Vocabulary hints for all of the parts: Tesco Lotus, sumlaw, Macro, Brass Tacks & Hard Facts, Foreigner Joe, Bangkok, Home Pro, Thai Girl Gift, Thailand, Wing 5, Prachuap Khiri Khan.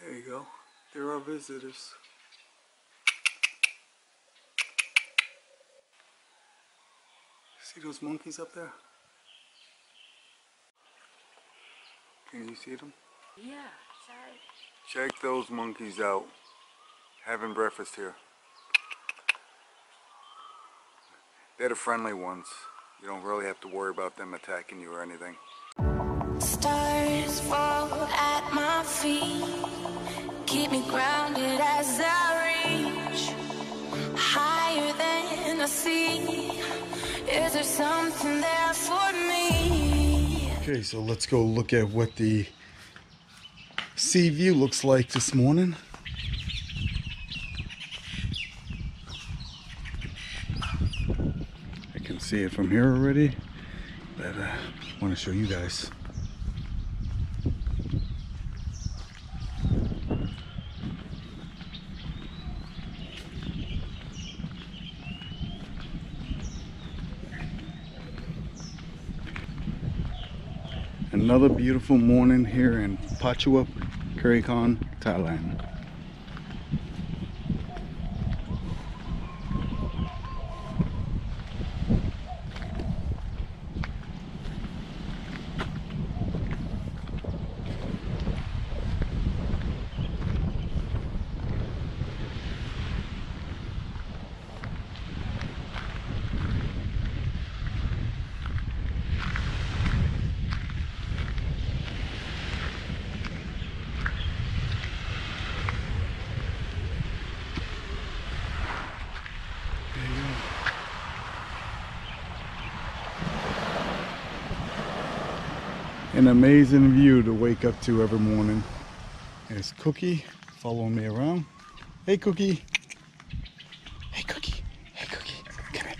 There you go. There are visitors. See those monkeys up there? Can you see them? Yeah, sorry. Check those monkeys out. Having breakfast here. They're the friendly ones. You don't really have to worry about them attacking you or anything. Stars fall at my feet. Keep me grounded as I reach higher than I see. Is there something there for me? Okay, so let's go look at what the sea view looks like this morning. I can see it from here already, but I want to show you guys. Another beautiful morning here in Prachuap Khiri Khan, Thailand. An amazing view to wake up to every morning. There's Cookie following me around. Hey Cookie. Hey Cookie. Hey Cookie. Come here.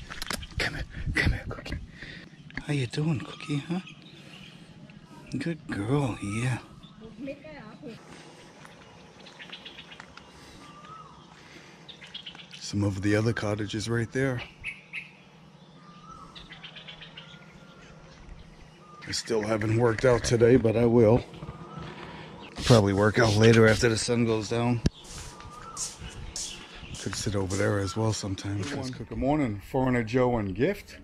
Come here. Come here, Cookie. How you doing, Cookie, huh? Good girl, yeah. Some of the other cottages right there. I still haven't worked out today, but I will. I'll probably work out later after the sun goes down. Could sit over there as well sometime. Good morning, Foreigner Joe and Gift.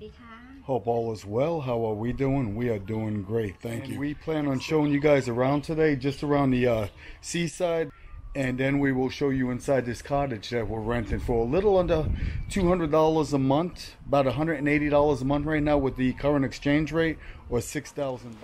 Hope all is well. How are we doing? We are doing great, thank you. We plan on showing you guys around today, just around the seaside. And then we will show you inside this cottage that we're renting for a little under $200 a month, about $180 a month right now with the current exchange rate, or 6,000 .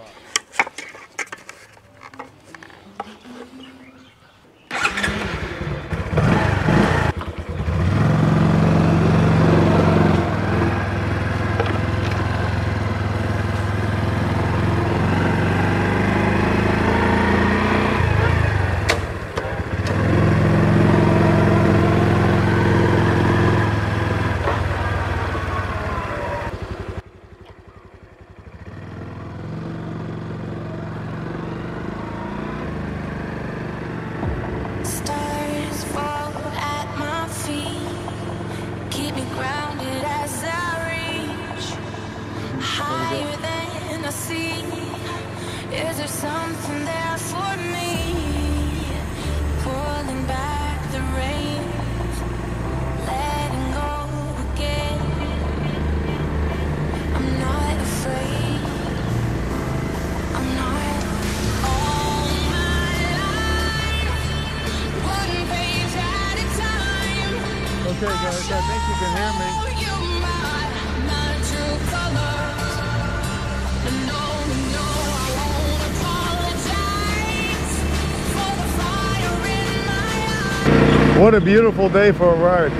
What a beautiful day for a ride.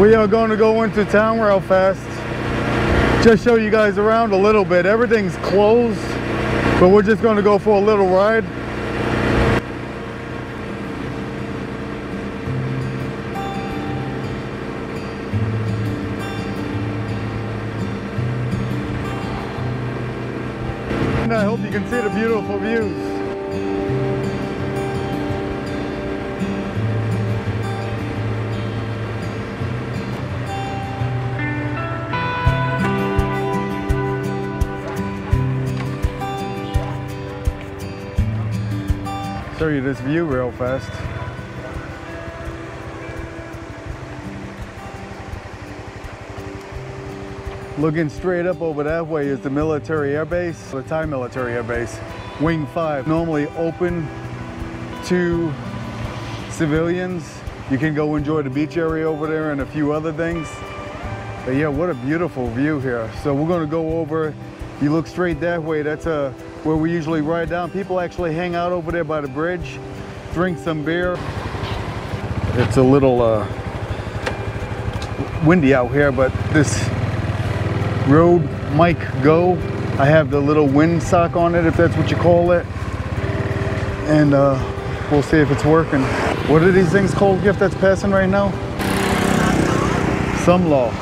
We are going to go into town real fast. Just show you guys around a little bit. Everything's closed, but we're just going to go for a little ride. I hope you can see the beautiful views. show you this view real fast. Looking straight up over that way is the military air base, the Thai military air base, Wing 5. Normally open to civilians. You can go enjoy the beach area over there and a few other things. But yeah, what a beautiful view here. So we're gonna go over, you look straight that way, that's where we usually ride down. People actually hang out over there by the bridge, drink some beer. It's a little windy out here, but this road mic go. I have the little wind sock on it, if that's what you call it, and we'll see if it's working. What are these things called, Gift, that's passing right now? Sumlaw.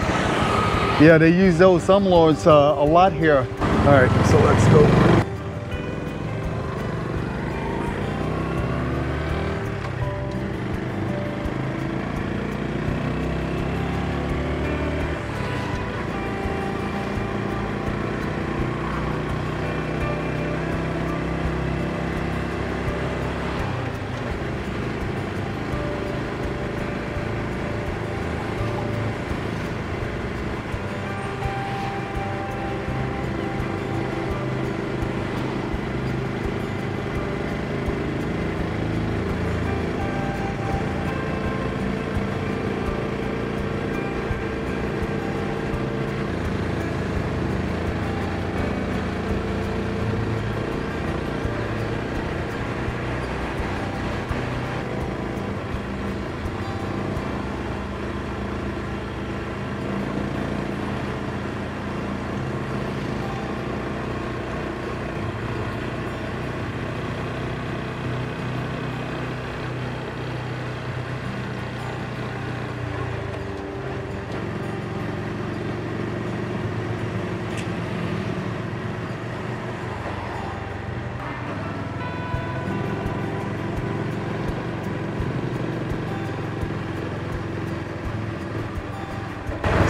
Yeah, they use those sumlaws a lot here. All right, so let's go.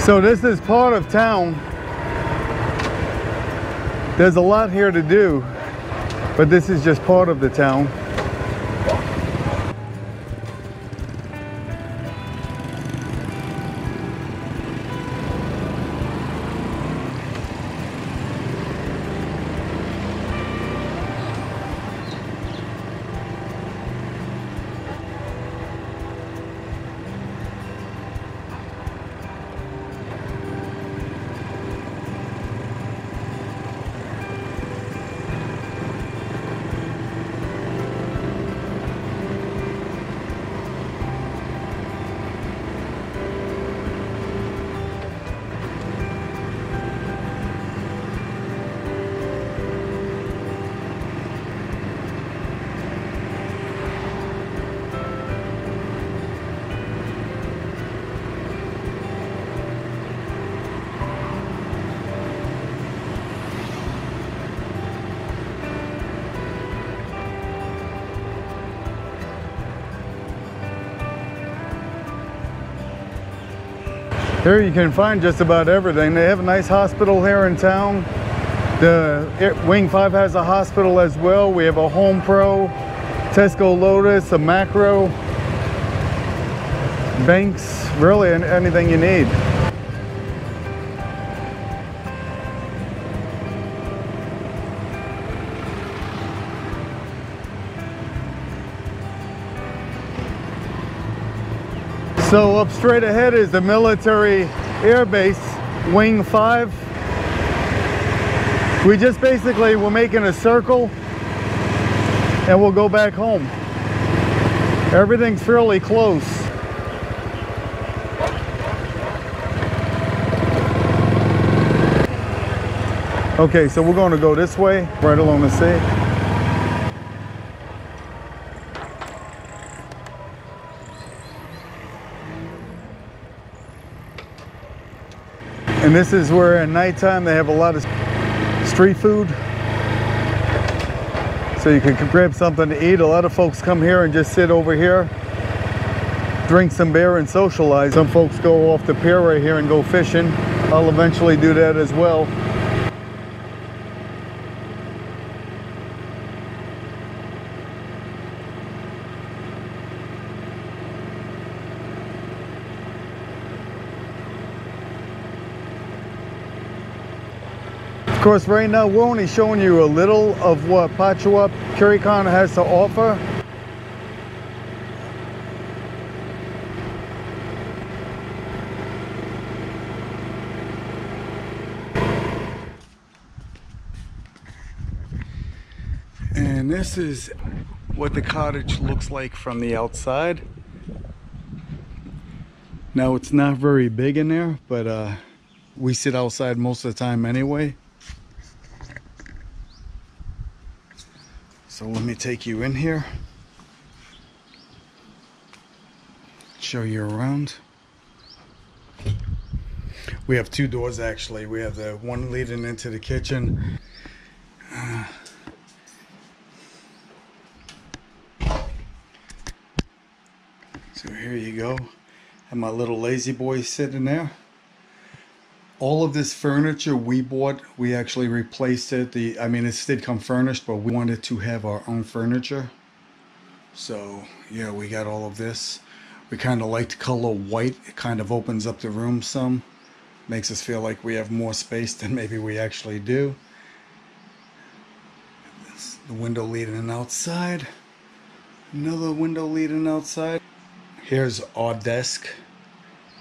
So this is part of town. There's a lot here to do, but this is just part of the town. Here you can find just about everything. They have a nice hospital here in town. The Wing 5 has a hospital as well. We have a Home Pro, Tesco Lotus, a Macro, banks, really anything you need. So up straight ahead is the military air base, Wing 5. We just basically, we're making a circle and we'll go back home. Everything's fairly close. Okay, so we're going to go this way, right along the sea. And this is where at nighttime they have a lot of street food. So you can grab something to eat. A lot of folks come here and just sit over here, drink some beer and socialize. Some folks go off the pier right here and go fishing. I'll eventually do that as well. Of course, right now we're only showing you a little of what Prachuap Khiri Khan has to offer. And this is what the cottage looks like from the outside. Now it's not very big in there, but we sit outside most of the time anyway. So let me take you in here, show you around. We have two doors actually. We have the one leading into the kitchen. So here you go. And my little lazy boy sitting there. All of this furniture we bought, we actually replaced it. It did come furnished, but we wanted to have our own furniture. So, yeah, we got all of this. We kind of like the color white. It kind of opens up the room some. Makes us feel like we have more space than maybe we actually do. This, the window leading outside. Another window leading outside. Here's our desk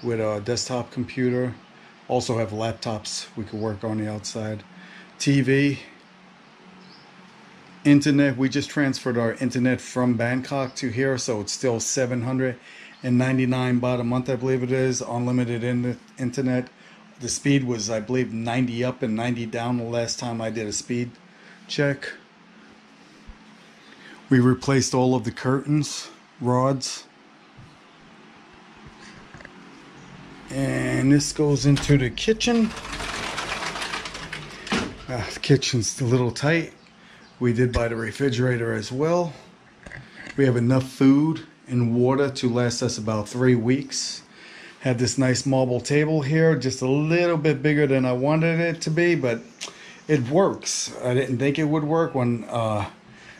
with our desktop computer. Also have laptops we could work on the outside. TV, internet. We just transferred our internet from Bangkok to here, so it's still 799 baht a month, I believe it is. Unlimited internet. The speed was, I believe, 90 up and 90 down the last time I did a speed check. We replaced all of the curtains, rods. And this goes into the kitchen. The kitchen's a little tight. We did buy the refrigerator as well. We have enough food and water to last us about 3 weeks. Have this nice marble table here, just a little bit bigger than I wanted it to be, but it works. I didn't think it would work when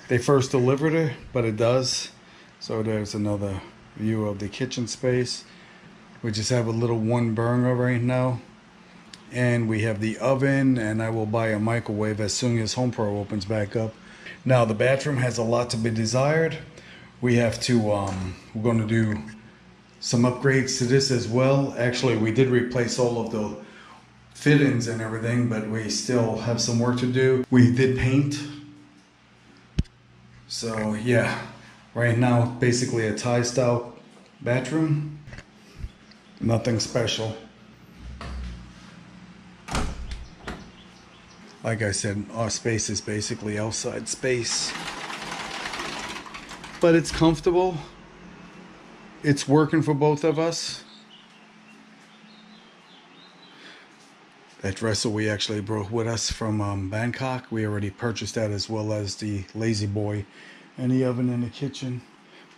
they first delivered it, but it does. So there's another view of the kitchen space. We just have a little one burner right now, and we have the oven, and I will buy a microwave as soon as Home Pro opens back up. Now the bathroom has a lot to be desired. We have to we're going to do some upgrades to this as well. Actually, we did replace all of the fittings and everything, but we still have some work to do. We did paint, so yeah, right now basically a Thai style bathroom. Nothing special. Like I said, our space is basically outside space. But it's comfortable. It's working for both of us. That dresser we actually brought with us from Bangkok. We already purchased that, as well as the lazy boy and the oven in the kitchen.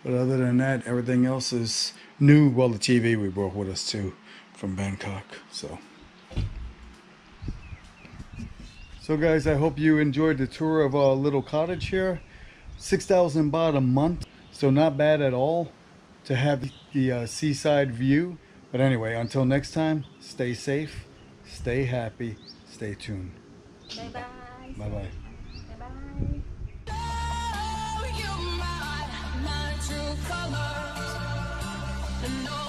But other than that, everything else is new. Well, the TV we brought with us too from Bangkok. So guys, I hope you enjoyed the tour of our little cottage here. 6,000 baht a month, so not bad at all to have the seaside view. But anyway, until next time, stay safe, stay happy, stay tuned. Bye-bye. Bye-bye. No.